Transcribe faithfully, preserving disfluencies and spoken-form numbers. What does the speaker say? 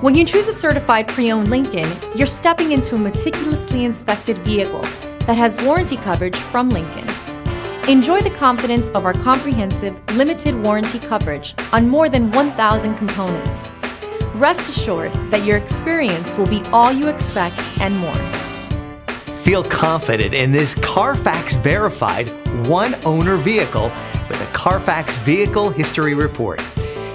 When you choose a certified pre-owned Lincoln, you're stepping into a meticulously inspected vehicle that has warranty coverage from Lincoln. Enjoy the confidence of our comprehensive, limited warranty coverage on more than one thousand components. Rest assured that your experience will be all you expect and more. Feel confident in this Carfax verified one-owner vehicle with a Carfax Vehicle History Report.